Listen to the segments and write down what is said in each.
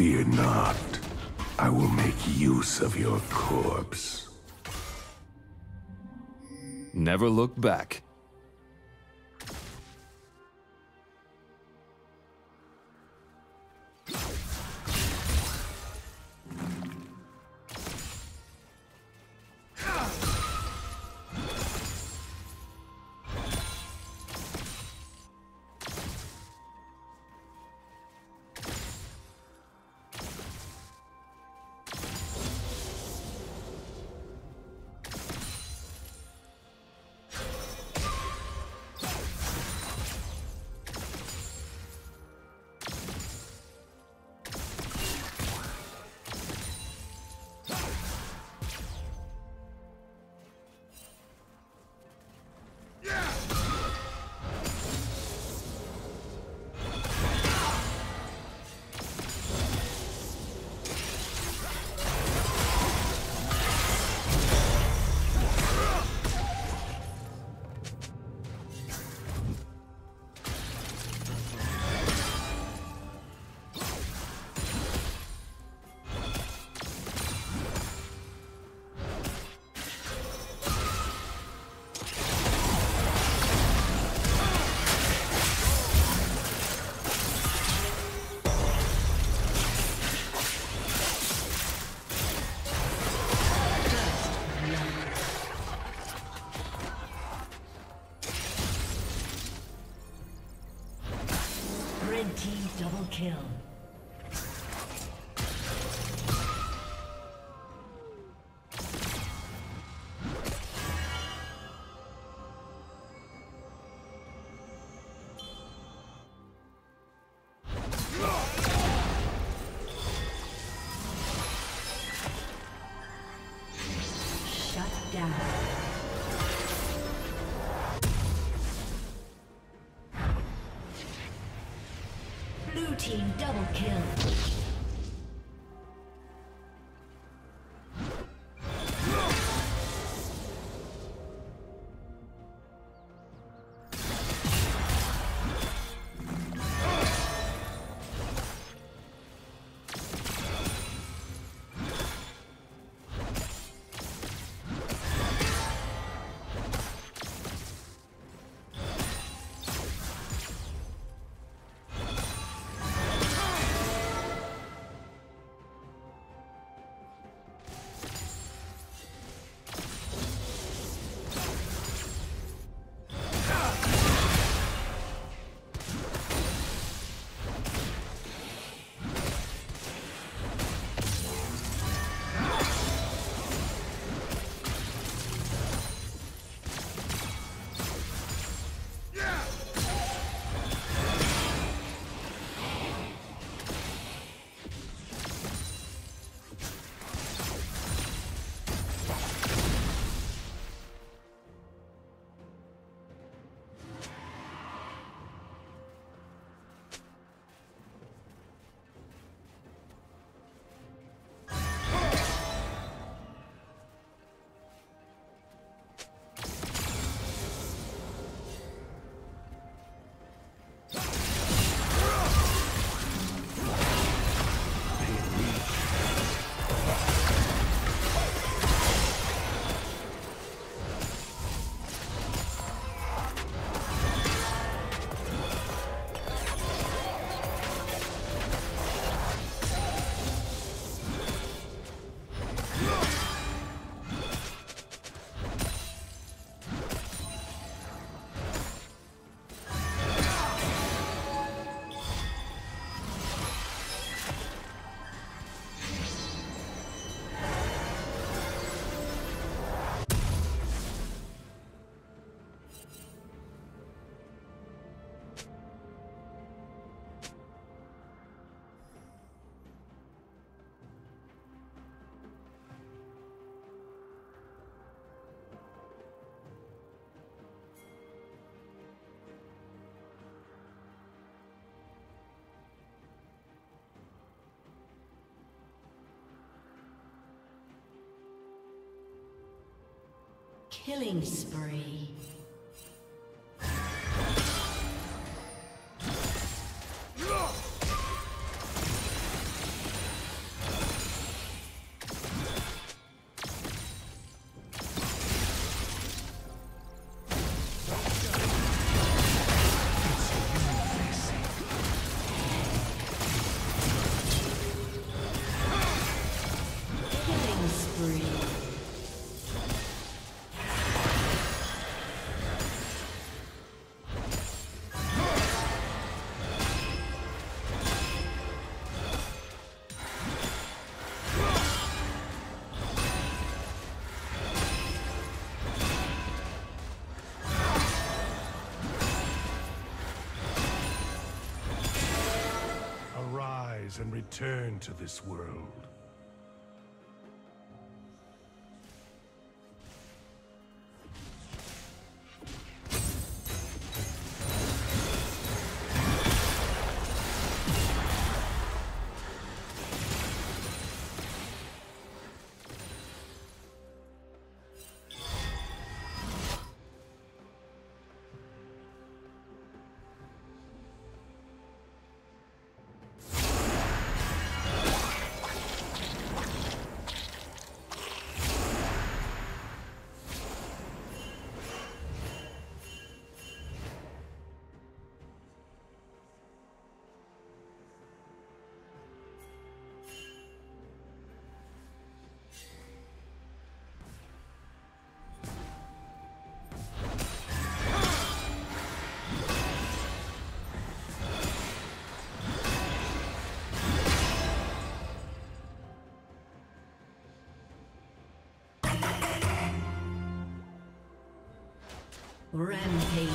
Fear not. I will make use of your corpse. Never look back. Kill. Team double kill. Killing spree. rise and return to this world. Rampage.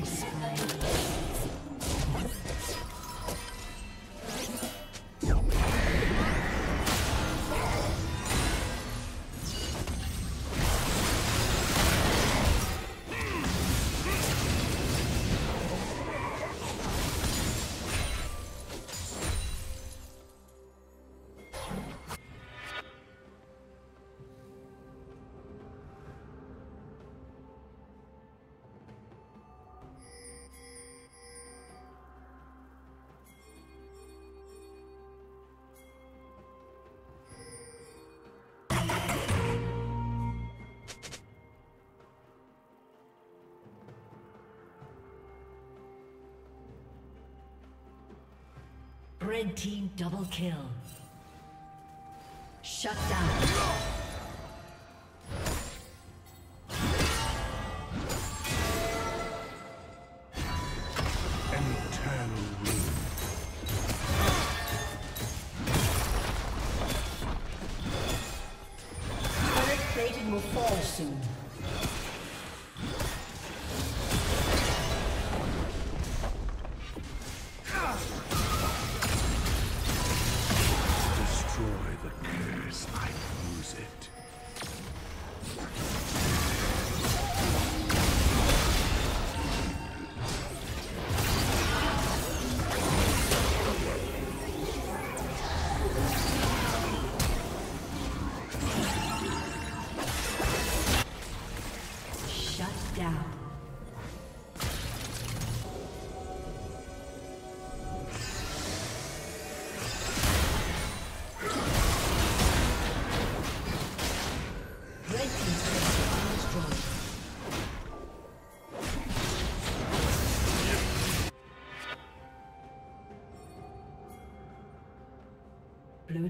killing spree. Red team double kill. Shut down. Blue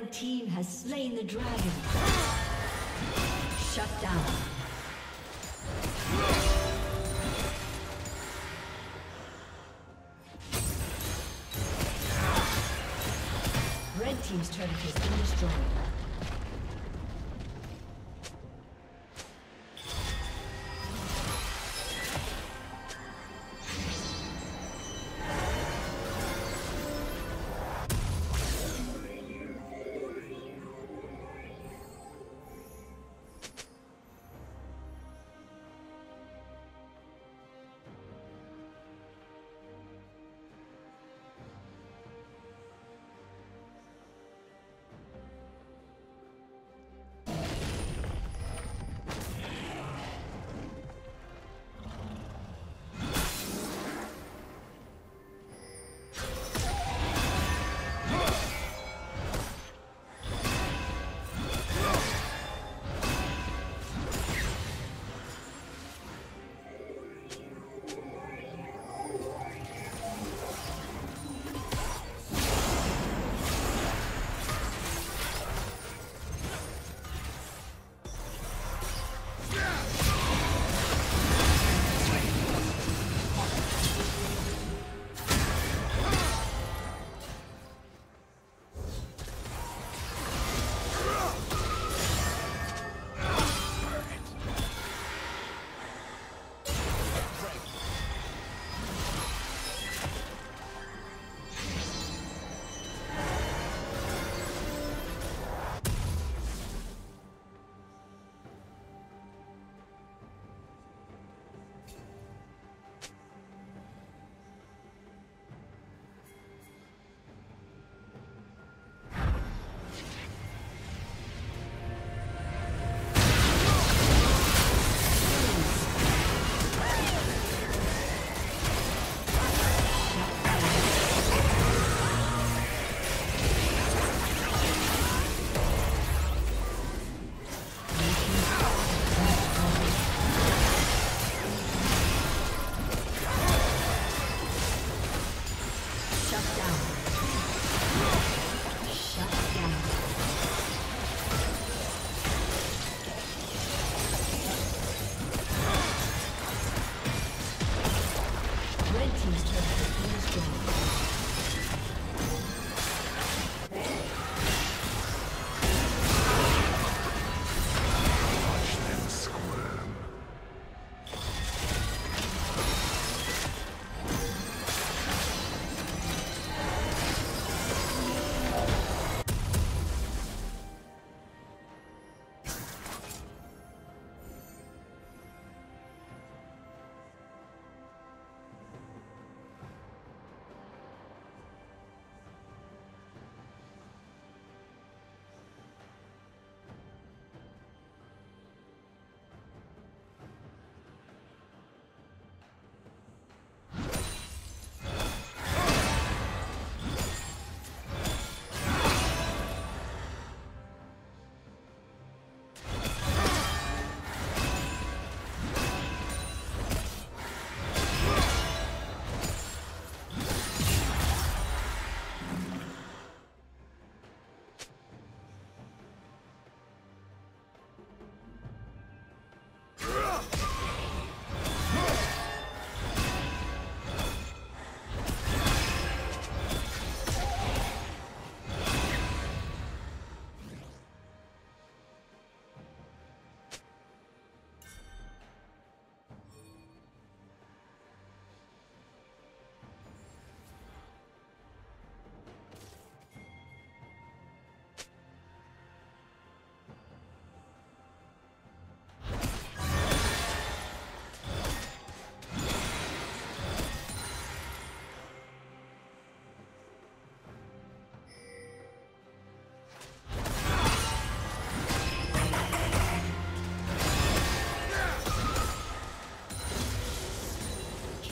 Red team has slain the dragon. Shut down. Red team's turret has been destroyed.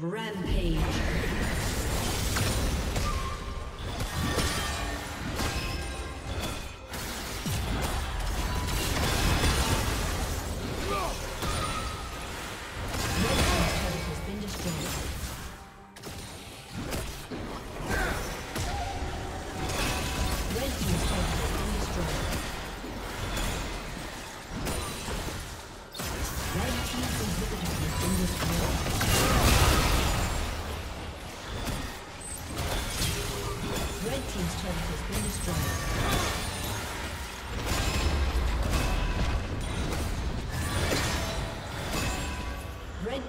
Rampage. Red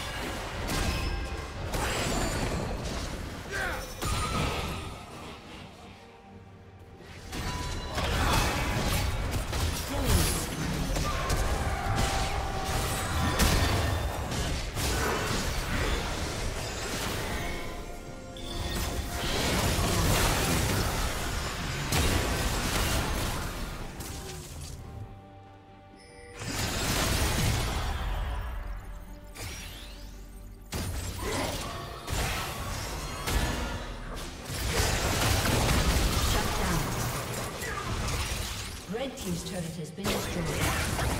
has been destroyed.